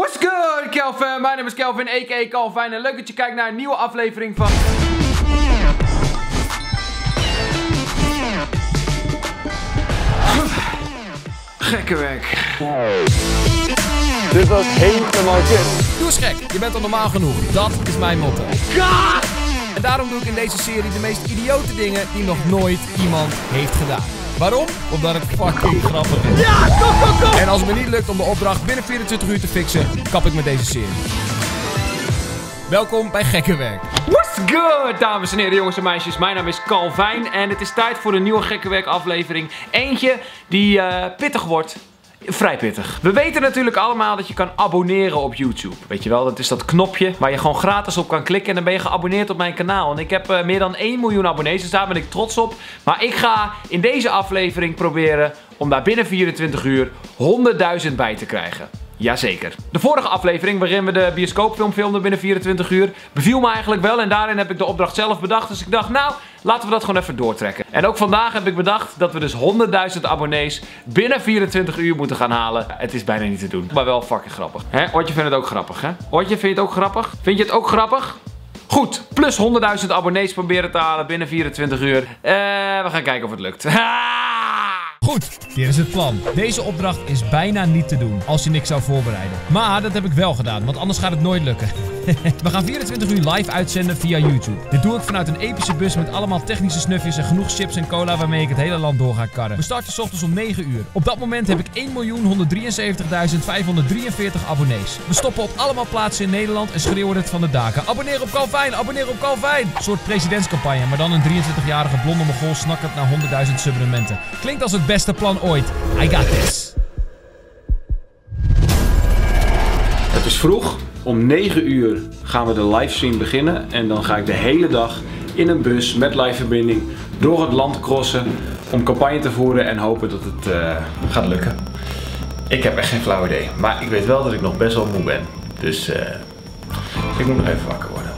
What's good, Kelvin? Mijn naam is Kelvin, a.k.a. Kalvijn. En leuk dat je kijkt naar een nieuwe aflevering van... Gekkenwerk. Dit was helemaal kut. Doe eens gek, je bent al normaal genoeg. Dat is mijn motto. God! En daarom doe ik in deze serie de meest idiote dingen die nog nooit iemand heeft gedaan. Waarom? Omdat het fucking grappig is. Ja, kom! En als het me niet lukt om de opdracht binnen 24 uur te fixen, kap ik met deze serie. Welkom bij Gekkenwerk. What's good, dames en heren, jongens en meisjes. Mijn naam is Kalvijn en het is tijd voor een nieuwe Gekkenwerk aflevering. Eentje die pittig wordt. Vrij pittig. We weten natuurlijk allemaal dat je kan abonneren op YouTube. Weet je wel, dat is dat knopje waar je gewoon gratis op kan klikken en dan ben je geabonneerd op mijn kanaal. En ik heb meer dan 1 miljoen abonnees, dus daar ben ik trots op. Maar ik ga in deze aflevering proberen om daar binnen 24 uur 100.000 bij te krijgen. Jazeker. De vorige aflevering waarin we de bioscoopfilm filmden binnen 24 uur beviel me eigenlijk wel en daarin heb ik de opdracht zelf bedacht. Dus ik dacht, nou, laten we dat gewoon even doortrekken. En ook vandaag heb ik bedacht dat we dus 100.000 abonnees binnen 24 uur moeten gaan halen. Het is bijna niet te doen, maar wel fucking grappig. Hè? Ortje vindt het ook grappig, hè? Ortje, vind je het ook grappig? Vind je het ook grappig? Goed, plus 100.000 abonnees proberen te halen binnen 24 uur. We gaan kijken of het lukt. Goed, dit is het plan. Deze opdracht is bijna niet te doen als je niks zou voorbereiden. Maar dat heb ik wel gedaan, want anders gaat het nooit lukken. We gaan 24 uur live uitzenden via YouTube. Dit doe ik vanuit een epische bus met allemaal technische snufjes en genoeg chips en cola waarmee ik het hele land door ga karren. We starten 's ochtends om 9 uur. Op dat moment heb ik 1.173.543 abonnees. We stoppen op allemaal plaatsen in Nederland en schreeuwen het van de daken. Abonneer op Kalvijn, abonneer op Kalvijn! Een soort presidentscampagne, maar dan een 23-jarige blonde mongool snakkend naar 100.000 abonnementen. Klinkt als het beste plan ooit. I got this. Het is vroeg. Om 9 uur gaan we de livestream beginnen en dan ga ik de hele dag in een bus met liveverbinding door het land crossen om campagne te voeren en hopen dat het gaat lukken. Ik heb echt geen flauw idee, maar ik weet wel dat ik nog best wel moe ben, dus ik moet nog even wakker worden.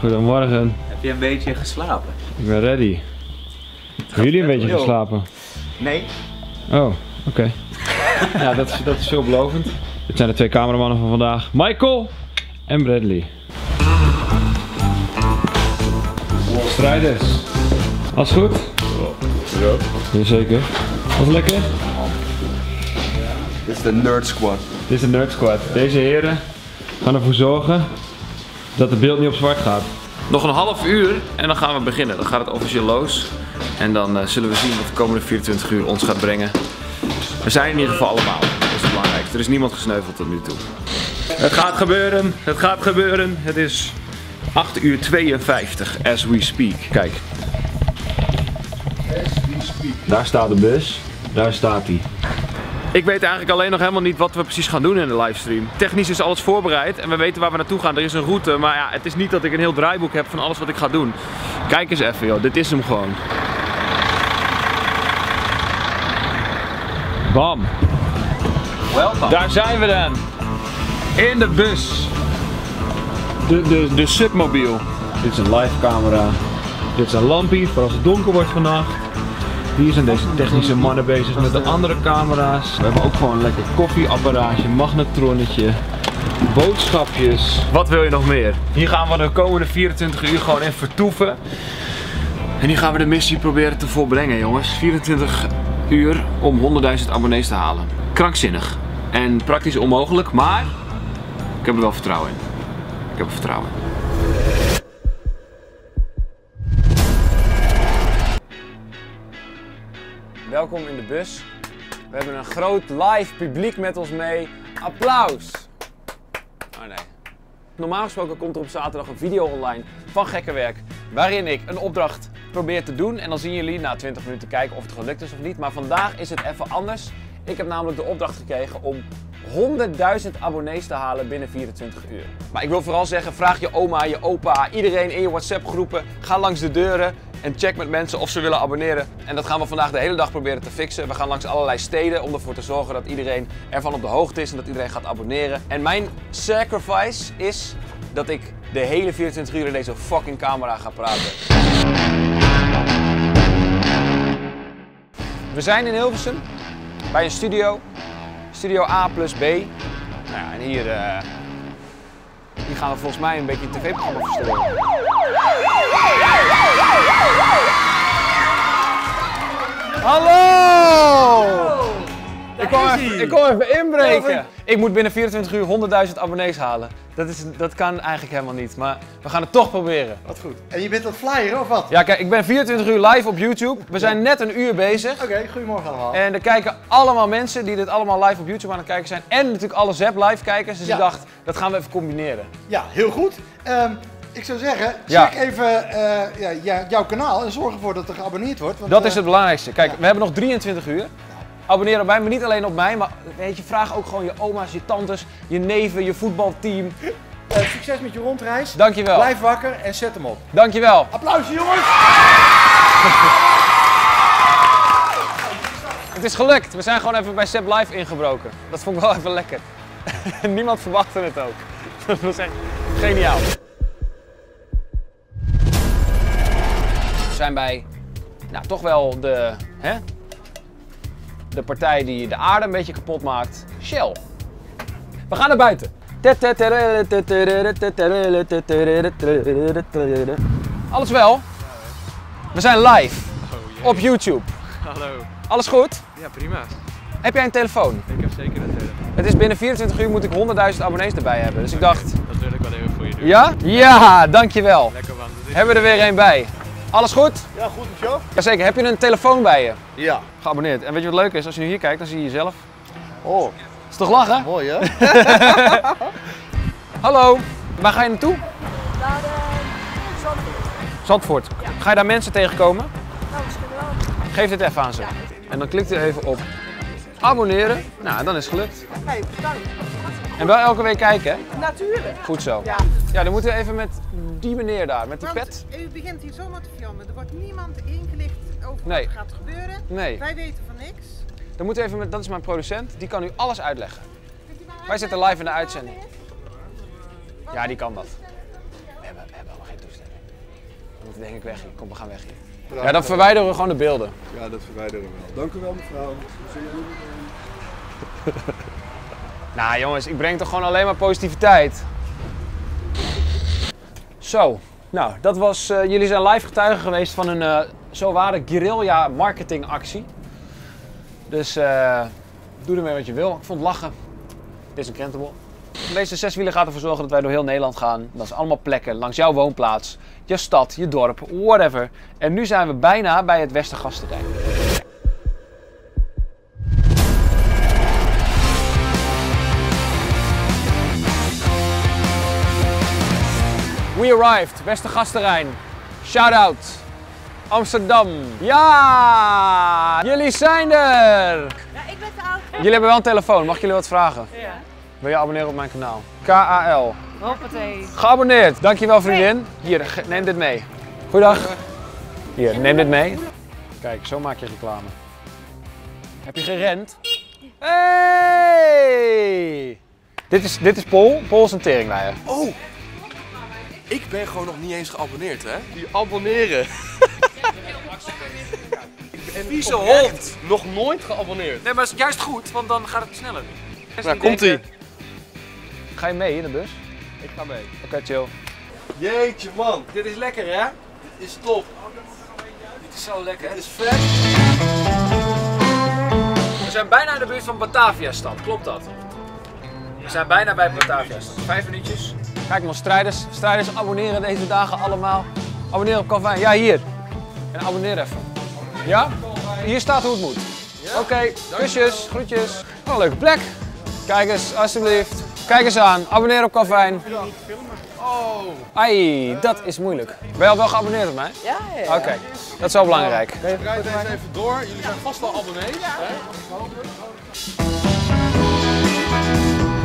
Goedemorgen. Heb je een beetje geslapen? Ik ben ready. Hebben jullie een beetje geslapen? Nee. Oh, oké. Okay. Ja, dat is veelbelovend. Dit zijn de twee cameramannen van vandaag. Michael en Bradley. Strijders. Alles goed? Ja. Jazeker. Was lekker? Dit is de Nerd Squad. Dit is de Nerd Squad. Deze heren gaan ervoor zorgen dat het beeld niet op zwart gaat. Nog een half uur en dan gaan we beginnen. Dan gaat het officieel los. En dan zullen we zien wat de komende 24 uur ons gaat brengen. We zijn in ieder geval allemaal. Dat is het belangrijkste. Er is niemand gesneuveld tot nu toe. Het gaat gebeuren. Het gaat gebeuren. Het is 8:52 as we speak. Kijk. Daar staat de bus. Daar staat hij. Ik weet eigenlijk alleen nog helemaal niet wat we precies gaan doen in de livestream. Technisch is alles voorbereid en we weten waar we naartoe gaan. Er is een route, maar ja, het is niet dat ik een heel draaiboek heb van alles wat ik ga doen. Kijk eens even joh, dit is hem gewoon. Bam. Welkom. Daar zijn we dan. In de bus. De submobiel. Dit is een live camera. Dit is een lampje voor als het donker wordt vannacht. Hier zijn deze technische mannen bezig met de andere camera's. We hebben ook gewoon een lekker koffieapparaatje, magnetronnetje, boodschapjes. Wat wil je nog meer? Hier gaan we de komende 24 uur gewoon in vertoeven. En hier gaan we de missie proberen te volbrengen, jongens. 24 uur om 100.000 abonnees te halen. Krankzinnig. En praktisch onmogelijk, maar ik heb er wel vertrouwen in. Ik heb er vertrouwen in. Welkom in de bus. We hebben een groot live publiek met ons mee. Applaus! Oh nee. Normaal gesproken komt er op zaterdag een video online van Gekkenwerk, waarin ik een opdracht probeer te doen. En dan zien jullie na 20 minuten kijken of het gelukt is of niet. Maar vandaag is het even anders. Ik heb namelijk de opdracht gekregen om 100.000 abonnees te halen binnen 24 uur. Maar ik wil vooral zeggen, vraag je oma, je opa, iedereen in je WhatsApp groepen. Ga langs de deuren. en check met mensen of ze willen abonneren. En dat gaan we vandaag de hele dag proberen te fixen. We gaan langs allerlei steden om ervoor te zorgen dat iedereen ervan op de hoogte is en dat iedereen gaat abonneren. En mijn sacrifice is dat ik de hele 24 uur in deze fucking camera ga praten. We zijn in Hilversum, bij een studio. Studio A plus B. Nou ja, en hier, hier gaan we volgens mij een beetje een tv-programma verstoren. Hallo! Ik kom even inbreken. Ik moet binnen 24 uur 100.000 abonnees halen. Dat kan eigenlijk helemaal niet, maar we gaan het toch proberen. Wat goed. En je bent dat flyer of wat? Ja, kijk, ik ben 24 uur live op YouTube. We zijn net een uur bezig. Oké, goedemorgen allemaal. En er kijken allemaal mensen die dit allemaal live op YouTube aan het kijken zijn. En natuurlijk alle Seb Live kijkers. Dus ik dacht, dat gaan we even combineren. Ja, heel goed. Ik zou zeggen, check even jouw kanaal en zorg ervoor dat er geabonneerd wordt. Want, dat is het belangrijkste. Kijk, we hebben nog 23 uur. Abonneer op mij, maar niet alleen op mij, maar weet je, vraag ook gewoon je oma's, je tantes, je neven, je voetbalteam. Succes met je rondreis. Dankjewel. Blijf wakker en zet hem op. Dankjewel. Applausje jongens! Het is gelukt, we zijn gewoon even bij Seb Live ingebroken. Dat vond ik wel even lekker. Niemand verwachtte het ook. Dat was echt geniaal. We zijn bij, nou toch wel de, de partij die de aarde een beetje kapot maakt, Shell. We gaan naar buiten. Alles wel? We zijn live op YouTube. Hallo. Alles goed? Ja, prima. Heb jij een telefoon? Ik heb zeker een telefoon. Het is binnen 24 uur moet ik 100.000 abonnees erbij hebben. Dus ik dacht... Dat wil ik wel even voor je doen. Ja? Ja, dankjewel. Lekker man. Hebben we er weer een bij. Alles goed? Ja, goed met jou. Jazeker. Heb je een telefoon bij je? Ja. Geabonneerd. En weet je wat leuk is? Als je nu hier kijkt, dan zie je jezelf. Oh. Is toch lachen? Mooi hè? Hallo. Waar ga je naartoe? Naar Zandvoort. Zandvoort. Ja. Ga je daar mensen tegenkomen? Nou, misschien wel. Geef dit even aan ze. Ja. En dan klikt u even op abonneren. Nou, dan is het gelukt. Hey, bedankt. En wel elke week kijken, hè? Natuurlijk. Goed zo. Ja. Ja, dan moeten we even met die meneer daar, met die pet. U begint hier zomaar te filmen. Er wordt niemand ingelicht over wat er gaat gebeuren. Nee. Wij weten van niks. Dan moeten we even met, dat is mijn producent, die kan u alles uitleggen. Wij zitten live in de uitzending. Ja, die kan dat. We hebben allemaal geen toestemming. We moeten denk ik weg hier. Kom, we gaan weg hier. Ja, dan verwijderen we gewoon de beelden. Ja, dat verwijderen we wel. Dank u wel, mevrouw. Nou jongens, ik breng toch gewoon alleen maar positiviteit. Zo, nou dat was, jullie zijn live getuige geweest van een zoware guerrilla marketingactie. Dus doe ermee wat je wil. Ik vond lachen. Dit is een krentenbol. Deze zeswielen gaat ervoor zorgen dat wij door heel Nederland gaan. Dat zijn allemaal plekken langs jouw woonplaats, je stad, je dorp, whatever. En nu zijn we bijna bij het Wester Gasterrein. We arrived, Wester Gasterrein. Shout out, Amsterdam. Ja, jullie zijn er. Ja, ik ben te oud. Jullie hebben wel een telefoon, mag ik jullie wat vragen? Ja. Wil je abonneren op mijn kanaal? KAL. Hoppatee. Geabonneerd, dankjewel vriendin. Hier, neem dit mee. Goeiedag. Hier, neem dit mee. Kijk, zo maak je reclame. Heb je gerend? Hey! Dit is Paul. Paul is een teringleier. Oh! Ik ben gewoon nog niet eens geabonneerd, hè? Die abonneren. Vieze hond. Nog nooit geabonneerd. Nee, maar dat is juist goed, want dan gaat het sneller. Nou, komt-ie. Ga je mee in de bus? Ik ga mee. Oké, chill. Jeetje, man. Dit is lekker, hè? Dit is top. Dit is zo lekker, hè? Dit is vet. We zijn bijna in de buurt van Batavia Stad, klopt dat? We zijn bijna bij Batavia Stad. 5 minuutjes. Kijk maar, strijders. Strijders abonneren deze dagen allemaal. Abonneer op Kalvijn. Ja, hier. En abonneer even. Ja? Hier staat hoe het moet. Oké, kusjes, groetjes. Wat een leuke plek. Kijk eens, alsjeblieft. Kijk eens aan. Abonneer op Kalvijn. Oh. Ai, dat is moeilijk. Ben je al wel geabonneerd op mij? Ja, ja. Oké, dat is wel belangrijk. Ik rijd deze even door. Jullie zijn vast wel abonnees.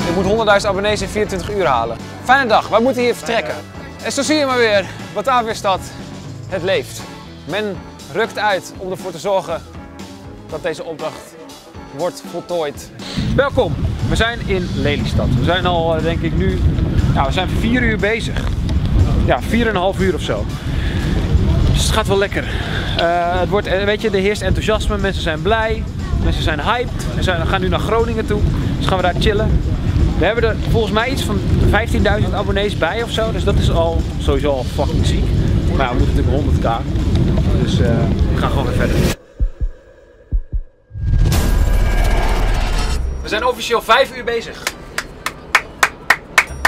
Ik moet 100.000 abonnees in 24 uur halen. Fijne dag, wij moeten hier vertrekken. En zo zie je maar weer, Batavia Stad, het leeft. Men rukt uit om ervoor te zorgen dat deze opdracht wordt voltooid. Welkom, we zijn in Lelystad. We zijn al denk ik nu, nou, we zijn 4 uur bezig. Ja, 4,5 uur of zo. Dus het gaat wel lekker. Het wordt, weet je, er heerst enthousiasme, mensen zijn blij, mensen zijn hyped. We gaan nu naar Groningen toe, dus gaan we daar chillen. We hebben er volgens mij iets van 15.000 abonnees bij of zo, dus dat is al sowieso al fucking ziek. Maar ja, we moeten natuurlijk 100k, dus we gaan gewoon weer verder. We zijn officieel 5 uur bezig.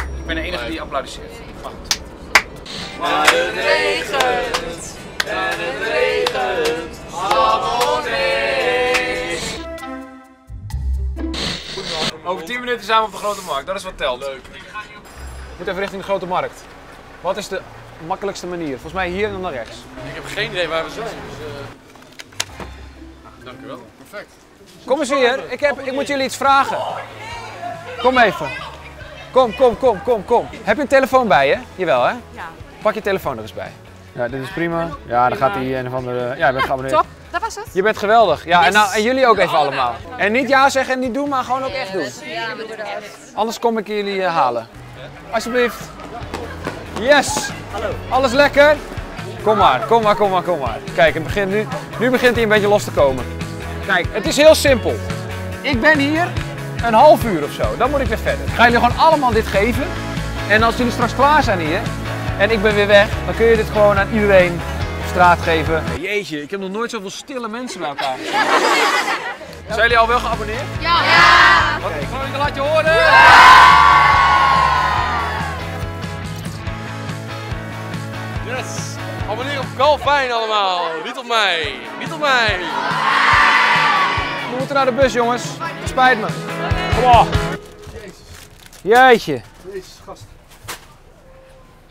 Ik ben de enige die applaudisseert. Maar goed. Maar het regent, en het regent, abonnees. Over 10 minuten zijn we op de Grote Markt, dat is wat telt. Leuk. Ik moet even richting de Grote Markt. Wat is de makkelijkste manier? Volgens mij hier en dan naar rechts. Ik heb geen idee waar we zijn. Dus, dank u wel. Perfect. Kom eens hier, ik moet jullie iets vragen. Kom even. Kom. Heb je een telefoon bij je? Jawel, hè? Ja. Pak je telefoon er eens bij. Ja, dit is prima. Ja, dan gaat hij een of andere... Ja, je bent geabonneerd. Top, dat was het. Je bent geweldig. Ja, yes. En jullie ook even allemaal. En niet ja zeggen en niet doen, maar gewoon ook echt doen. Ja, we doen dat. Anders kom ik jullie halen. Alsjeblieft. Yes! Hallo. Alles lekker? Kom maar. Kijk, het begint nu. Nu begint hij een beetje los te komen. Kijk, het is heel simpel. Ik ben hier een half uur of zo, dan moet ik weer verder. Ik ga jullie gewoon allemaal dit geven. En als jullie straks klaar zijn hier en ik ben weer weg, dan kun je dit gewoon aan iedereen op straat geven. Jeetje, ik heb nog nooit zoveel stille mensen bij elkaar. Ja. Zijn jullie al wel geabonneerd? Ja! Ja. Oké, okay. Dan laat je horen! Ja. Yes! Abonneer op Kalvijn allemaal! Niet op mij! Niet op mij! We moeten naar de bus, jongens. Het spijt me. Wow. Jeetje. Jezus, gast.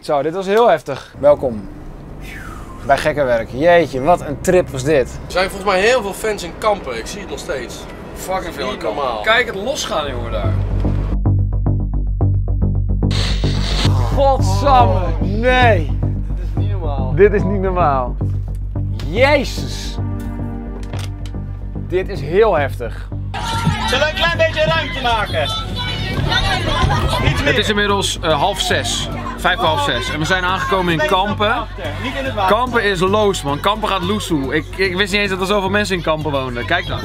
Zo, dit was heel heftig. Welkom bij Gekkenwerk. Jeetje, wat een trip was dit. Er zijn volgens mij heel veel fans in Kampen. Ik zie het nog steeds. Fucking veel in Kampen. Kijk het losgaan, jongen, daar. Godsamme, nee. Dit is niet normaal. Dit is niet normaal. Jezus. Dit is heel heftig. Zullen we een klein beetje ruimte maken? Het is inmiddels 5:30. 5:30. En we zijn aangekomen in Kampen. Kampen is loos, man. Kampen gaat loesoe. Ik wist niet eens dat er zoveel mensen in Kampen woonden. Kijk dan.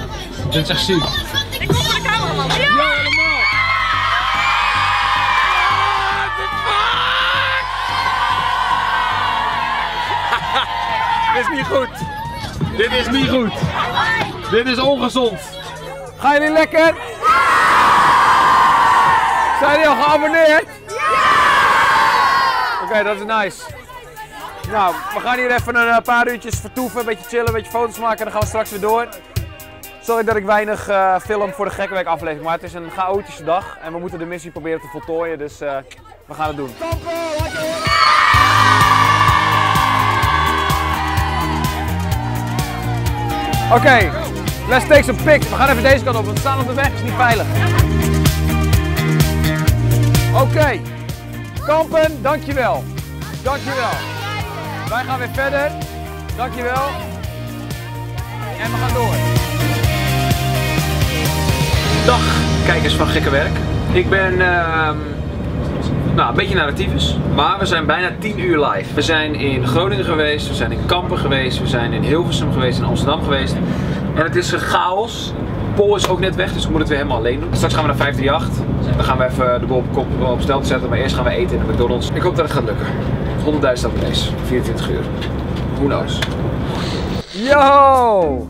Dit is echt ziek. Ik kom voor de cameraman. Ja, helemaal. Dit is niet goed. Dit is niet goed. Dit is ongezond. Ga jullie lekker? Ja! Zijn jullie al geabonneerd? Ja! Oké, dat is nice. Nou, we gaan hier even een paar uurtjes vertoeven, een beetje chillen, een beetje foto's maken en dan gaan we straks weer door. Sorry dat ik weinig film voor de Gekkenwerk aflevering, maar het is een chaotische dag en we moeten de missie proberen te voltooien, dus we gaan het doen. Oké, let's take some pics. We gaan even deze kant op, want we staan op de weg, is niet veilig. Oké, Kampen, dankjewel. Dankjewel. Wij gaan weer verder. Dankjewel. En we gaan door. Dag, kijkers van Gekkenwerk. Ik ben een beetje naar de tyfus, maar we zijn bijna 10 uur live. We zijn in Groningen geweest, we zijn in Kampen geweest, we zijn in Hilversum geweest, in Amsterdam geweest. En het is een chaos. Paul is ook net weg, dus ik moet het weer helemaal alleen doen. Straks gaan we naar 538. Dan gaan we even de boel op stel te zetten, maar eerst gaan we eten in de McDonald's. Ik hoop dat het gaat lukken. 100.000 abonnees, 24 uur. Who knows? Yo!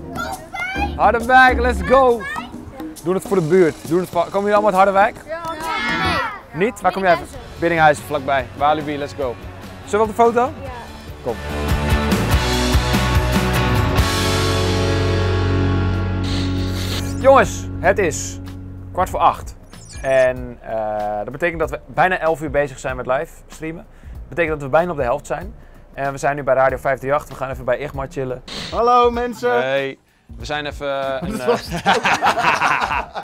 Harderwijk, let's go! Doe het voor de buurt. Komen jullie allemaal uit Harderwijk? Ja. Nee. Niet? Waar kom jij van? Biddinghuis, vlakbij. Walibi, let's go. Zullen we op de foto? Ja. Kom. Jongens, het is 7:45. En dat betekent dat we bijna 11 uur bezig zijn met live streamen. Dat betekent dat we bijna op de helft zijn. En we zijn nu bij Radio 538. We gaan even bij Igmar chillen. Hallo mensen! Hey. We zijn even...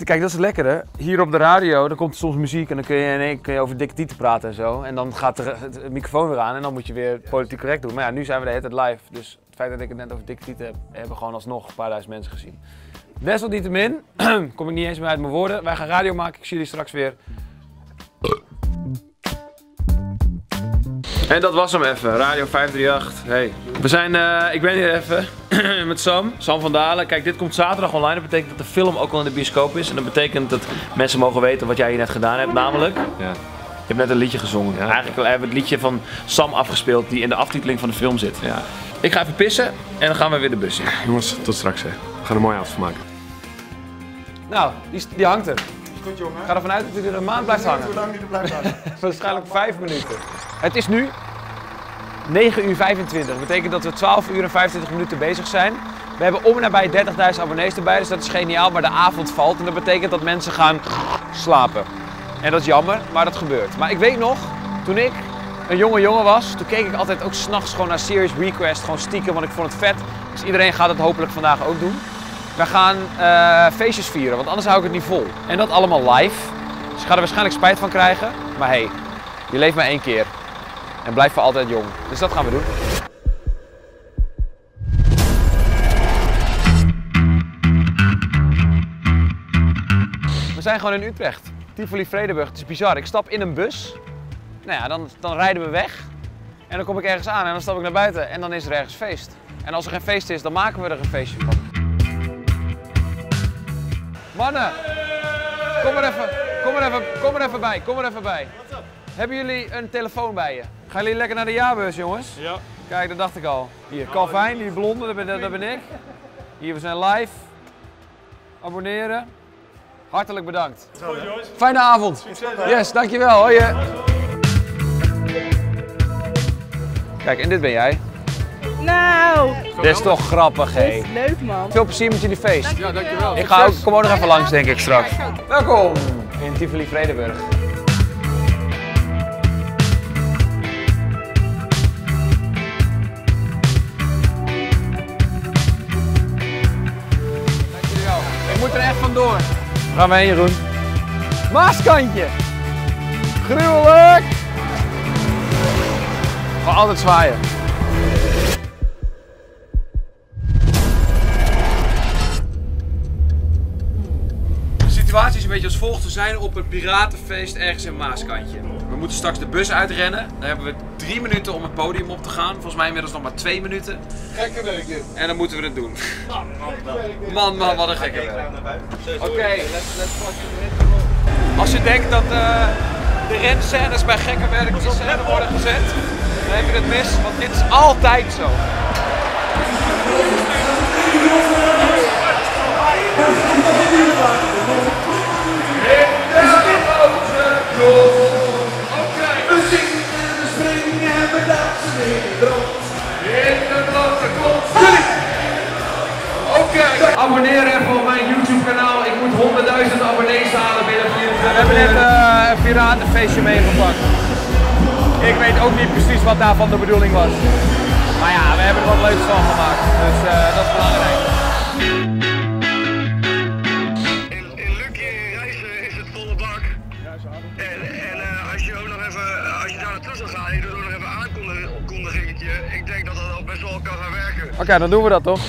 Kijk, dat is het lekkere. Hier op de radio, dan komt er soms muziek en dan kun je over dikke tieten praten en zo. En dan gaat de microfoon weer aan en dan moet je weer politiek correct doen. Maar ja, nu zijn we de hele tijd live, dus het feit dat ik het net over dikke heb, hebben gewoon alsnog een paar duizend mensen gezien. Desalniettemin, kom ik niet eens meer uit mijn woorden. Wij gaan radio maken, ik zie jullie straks weer. En dat was hem even, Radio 538. Hey. Ik ben hier even met Sam van Dalen. Kijk, dit komt zaterdag online. Dat betekent dat de film ook al in de bioscoop is. En dat betekent dat mensen mogen weten wat jij hier net gedaan hebt, namelijk... Ja. Je hebt net een liedje gezongen. Ja. Eigenlijk hebben we het liedje van Sam afgespeeld die in de aftiteling van de film zit. Ja. Ik ga even pissen en dan gaan we weer de bus in. Jongens, tot straks hè. We gaan er mooi avond van maken. Nou, die hangt er. Goed jongen. Ga ervan uit dat hij er een maand blijft hangen. Hoe lang die er blijft hangen? Waarschijnlijk 5 minuten. Het is nu 9:25. Dat betekent dat we 12:25 bezig zijn. We hebben om en nabij 30.000 abonnees erbij, dus dat is geniaal. Maar de avond valt en dat betekent dat mensen gaan slapen. En dat is jammer, maar dat gebeurt. Maar ik weet nog, toen ik een jonge jongen was, toen keek ik altijd ook s'nachts gewoon naar Serious Request, gewoon stiekem, want ik vond het vet. Dus iedereen gaat het hopelijk vandaag ook doen. We gaan feestjes vieren, want anders hou ik het niet vol. En dat allemaal live. Dus ik ga er waarschijnlijk spijt van krijgen. Maar hey, je leeft maar één keer. En blijf voor altijd jong. Dus dat gaan we doen. We zijn gewoon in Utrecht. Tivoli Vredenburg, het is bizar. Ik stap in een bus, nou ja, dan rijden we weg en dan kom ik ergens aan en dan stap ik naar buiten en dan is er ergens feest. En als er geen feest is, dan maken we er een feestje van. Mannen, kom er even bij. Hebben jullie een telefoon bij je? Gaan jullie lekker naar de jaarbeurs, jongens? Ja. Kijk, dat dacht ik al. Hier, Kalvijn, die blonde, dat ben ik. Hier, we zijn live. Abonneren. Hartelijk bedankt. Fijne avond. Yes, dankjewel. Hoi. Kijk, en dit ben jij. Nou. Dit is toch grappig, hé. Dit is leuk, man. Veel plezier met jullie feest. Ja, dankjewel. Ik ga ook, kom ook nog even langs, denk ik, straks. Welkom in Tivoli Vredenburg. Dankjewel. Ik moet er echt vandoor. Gaan we heen, Jeroen. Maaskantje! Gruwelijk! Gewoon altijd zwaaien. De situatie is een beetje als volgt. We zijn op een piratenfeest ergens in Maaskantje. We moeten straks de bus uitrennen. Dan hebben we 3 minuten om het podium op te gaan. Volgens mij inmiddels nog maar 2 minuten. Gekke week dit. En dan moeten we het doen. Man, wat een gekke week. Oké. Als je denkt dat de renscènes bij Gekkenwerk in scène worden gezet, dan heb je het mis, want dit is altijd zo. Oké, abonneer even op mijn YouTube kanaal. Ik moet 100.000 abonnees halen binnen 24 uur. We hebben net een piratenfeestje meegepakt. Ik weet ook niet precies wat daarvan de bedoeling was. Maar ja, we hebben er wat leuks van gemaakt. Dus dat is belangrijk. In Luckies, in Rijssen is het volle bak. En als je ook nog even, als je daar naartoe zou gaan, je doet ook nog even een aankondigingetje. Ik denk dat dat al best wel kan gaan werken. Oké, dan doen we dat toch?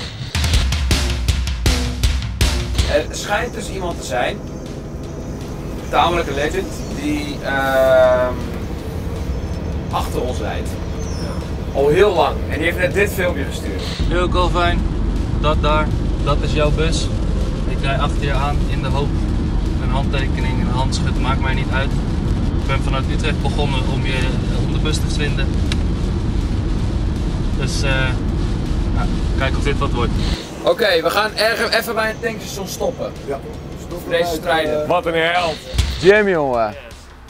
Er schijnt dus iemand te zijn, tamelijk een legend, die achter ons rijdt. Ja. Al heel lang. En die heeft net dit filmpje gestuurd. Yo Kalvijn, dat is jouw bus. Ik rij achter je aan in de hoop een handtekening, een handschud, maakt mij niet uit. Ik ben vanuit Utrecht begonnen om de bus te vinden. Dus nou, kijk of dit wat wordt. Oké, we gaan ergens even bij een tankstation stoppen. Ja. Stoppen deze strijden. Wat een held. Jim, jongen. Yes.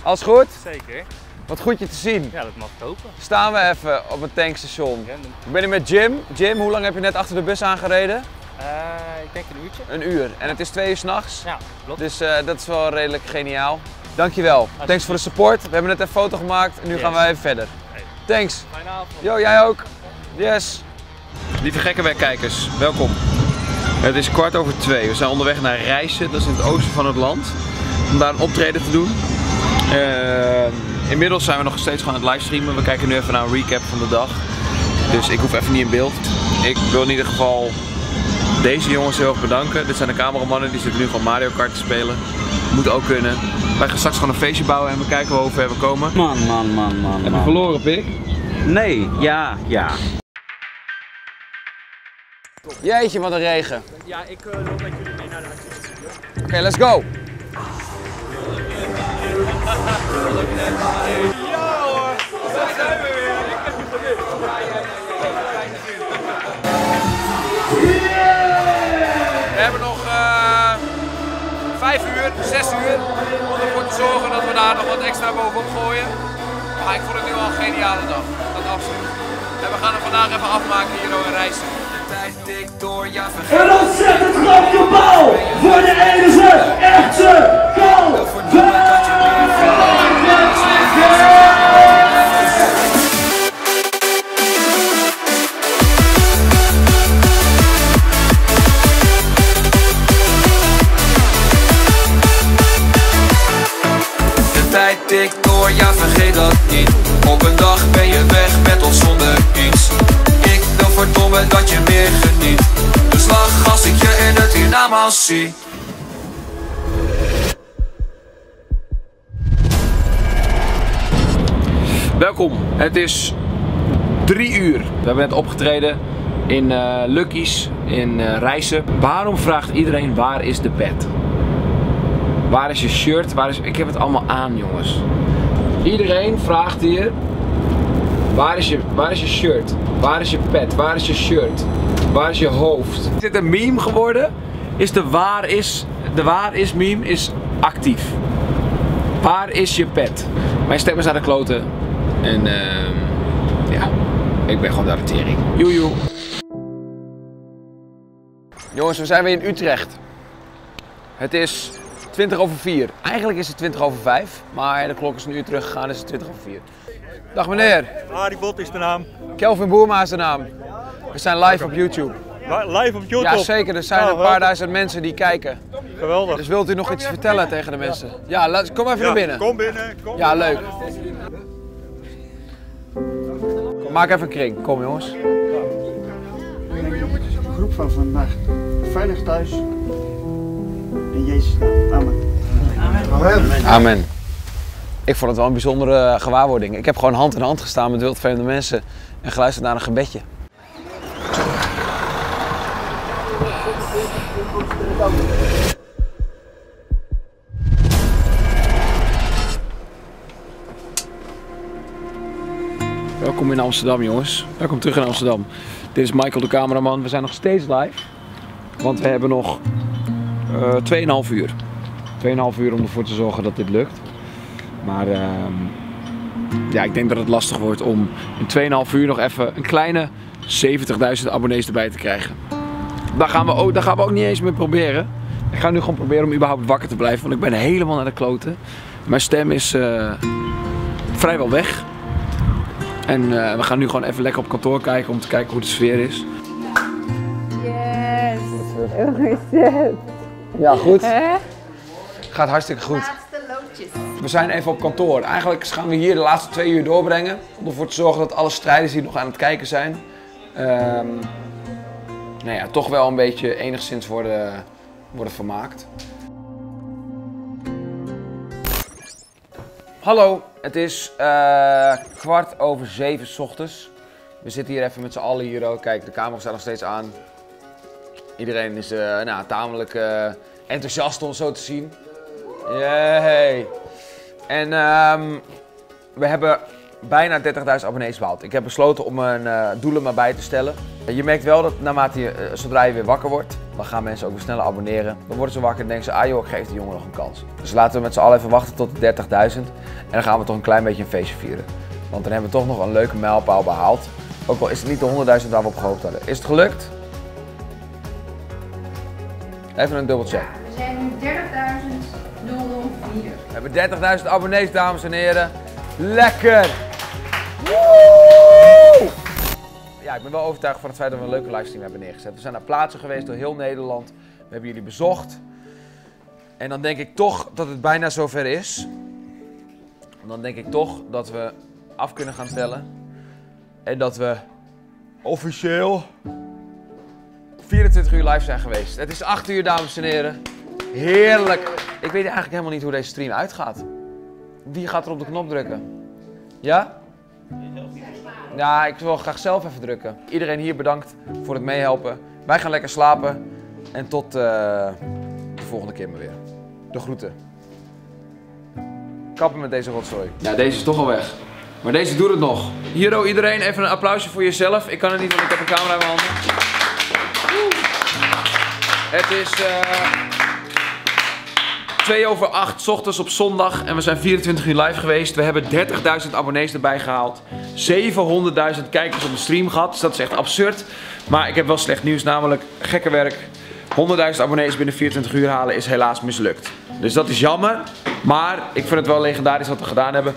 Alles goed? Zeker. Wat goed je te zien. Ja, dat mag kopen. Staan we even op een tankstation. Ik ben hier met Jim. Jim, hoe lang heb je net achter de bus aangereden? Ik denk een uurtje. Een uur. En het is 2 uur 's nachts. Ja, klopt. Dus dat is wel redelijk geniaal. Dankjewel. Thanks voor de support. We hebben net een foto gemaakt en nu gaan wij even verder. Hey. Thanks. Fijne avond. Yo, jij ook. Yes. Lieve Gekkenwerkkijkers, welkom. Het is 14:15. We zijn onderweg naar Rijssen, dat is in het oosten van het land. Om daar een optreden te doen. Inmiddels zijn we nog steeds gewoon aan het livestreamen. We kijken nu even naar een recap van de dag. Dus ik hoef even niet in beeld. Ik wil in ieder geval deze jongens heel erg bedanken. Dit zijn de cameramannen, die zitten nu gewoon Mario Kart te spelen. Moet ook kunnen. Wij gaan straks gewoon een feestje bouwen en we kijken hoe ver we komen. Man. Heb je verloren, pik? Nee, ja. Jeetje, wat een regen. Ja, ik loop met jullie mee naar de actie. Oké, let's go! Ja hoor, daar zijn we weer. Ik heb je vergeten. We hebben nog 5 uur, 6 uur om ervoor te zorgen dat we daar nog wat extra bovenop gooien. Maar ik vond het nu al een geniale dag, dat absoluut. En we gaan het vandaag even afmaken hier in Rijssen. Een ontzettend knapje bal voor de enige echte Kalvijn! Ja, vergeet dat niet. Op een dag ben je weg met of zonder iets. Ik wil verdommen dat je meer geniet. Dus lach als ik je in het hiernamaals zie. Welkom, het is 3 uur. We hebben net opgetreden in Luckies, in Rijssen. Waarom vraagt iedereen waar is de pet? Waar is je shirt? Ik heb het allemaal aan, jongens. Iedereen vraagt hier, waar is je shirt? Waar is je pet? Waar is je shirt? Waar is je hoofd? Is dit een meme geworden? Is de waar is meme is actief. Waar is je pet? Mijn stem is aan de kloten. En ja, ik ben gewoon de arretering. Joejoe. Jongens, we zijn weer in Utrecht. Het is 3:20 over 4. Eigenlijk is het 3:20 over 5, maar de klok is een uur teruggegaan, dus het is 3:20 over 4. Dag meneer. Arie Bot is de naam. Kelvin Boerma is de naam. We zijn live op YouTube. Live op YouTube? Ja zeker, er zijn een paar duizend mensen die kijken. Geweldig. Dus wilt u nog iets vertellen tegen de mensen? Ja, kom even naar binnen. Kom binnen. Ja, leuk. Kom, maak even een kring. Kom jongens. De groep van vandaag. Veilig thuis. In Jezus' naam. Amen. Amen. Amen. Ik vond het wel een bijzondere gewaarwording. Ik heb gewoon hand in hand gestaan met wildvreemde mensen en geluisterd naar een gebedje. Welkom in Amsterdam, jongens. Welkom terug in Amsterdam. Dit is Michael, de cameraman. We zijn nog steeds live, want we hebben nog 2,5 uur. 2,5 uur om ervoor te zorgen dat dit lukt. Maar ja, ik denk dat het lastig wordt om in 2,5 uur nog even een kleine 70.000 abonnees erbij te krijgen. Daar gaan we ook niet eens meer proberen. Ik ga nu gewoon proberen om überhaupt wakker te blijven, want ik ben helemaal naar de kloten. Mijn stem is vrijwel weg. En we gaan nu gewoon even lekker op kantoor kijken om te kijken hoe de sfeer is. Yes! Hoe is het? Ja, goed. Gaat hartstikke goed. We zijn even op kantoor. Eigenlijk gaan we hier de laatste 2 uur doorbrengen. Om ervoor te zorgen dat alle strijders die nog aan het kijken zijn, nou ja, toch wel een beetje enigszins worden vermaakt. Hallo, het is 7:15 's ochtends. We zitten hier even met z'n allen hier ook. Kijk, de camera staat nog steeds aan. Iedereen is nou, tamelijk enthousiast om zo te zien. Yay! En we hebben bijna 30.000 abonnees behaald. Ik heb besloten om mijn doelen maar bij te stellen. Je merkt wel dat naarmate je, zodra je weer wakker wordt, dan gaan mensen ook weer sneller abonneren. Dan worden ze wakker en denken ze, ah joh, ik geef die jongen nog een kans. Dus laten we met z'n allen even wachten tot de 30.000. En dan gaan we toch een klein beetje een feestje vieren. Want dan hebben we toch nog een leuke mijlpaal behaald. Ook al is het niet de 100.000 waar we op gehoopt hadden. Is het gelukt? Even een dubbelcheck. Ja, we zijn nu 30.004. We hebben 30.000 abonnees, dames en heren. Lekker! Woe! Ja, ik ben wel overtuigd van het feit dat we een leuke livestream hebben neergezet. We zijn naar plaatsen geweest door heel Nederland. We hebben jullie bezocht. En dan denk ik toch dat het bijna zover is. Dan denk ik toch dat we af kunnen gaan tellen. En dat we officieel 24 uur live zijn geweest. Het is 8 uur, dames en heren. Heerlijk. Ik weet eigenlijk helemaal niet hoe deze stream uitgaat. Wie gaat er op de knop drukken? Ja? Ja, ik wil graag zelf even drukken. Iedereen hier bedankt voor het meehelpen. Wij gaan lekker slapen. En tot de volgende keer maar weer. De groeten. Kappen met deze rotzooi. Ja, deze is toch al weg. Maar deze doet het nog. Hero, iedereen, even een applausje voor jezelf. Ik kan het niet, want ik heb een camera in mijn handen. Het is 7:02 ochtends op zondag en we zijn 24 uur live geweest. We hebben 30.000 abonnees erbij gehaald. 700.000 kijkers op de stream gehad, dus dat is echt absurd. Maar ik heb wel slecht nieuws, namelijk Gekkenwerk. 100.000 abonnees binnen 24 uur halen is helaas mislukt. Dus dat is jammer, maar ik vind het wel legendarisch wat we gedaan hebben.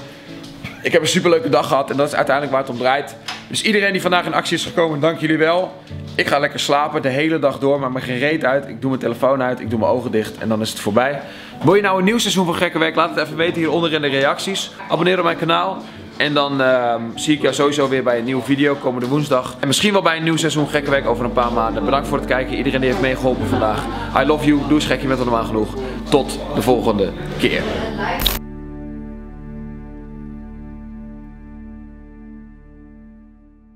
Ik heb een superleuke dag gehad en dat is uiteindelijk waar het om draait. Dus iedereen die vandaag in actie is gekomen, dank jullie wel. Ik ga lekker slapen de hele dag door, maak me geen reet uit. Ik doe mijn telefoon uit, ik doe mijn ogen dicht en dan is het voorbij. Wil je nou een nieuw seizoen van Gekkenwerk? Laat het even weten hieronder in de reacties. Abonneer op mijn kanaal. En dan zie ik jou sowieso weer bij een nieuwe video komende woensdag. En misschien wel bij een nieuw seizoen Gekkenwerk over een paar maanden. Bedankt voor het kijken. Iedereen die heeft meegeholpen vandaag. I love you. Doe eens gekje met normaal genoeg. Tot de volgende keer.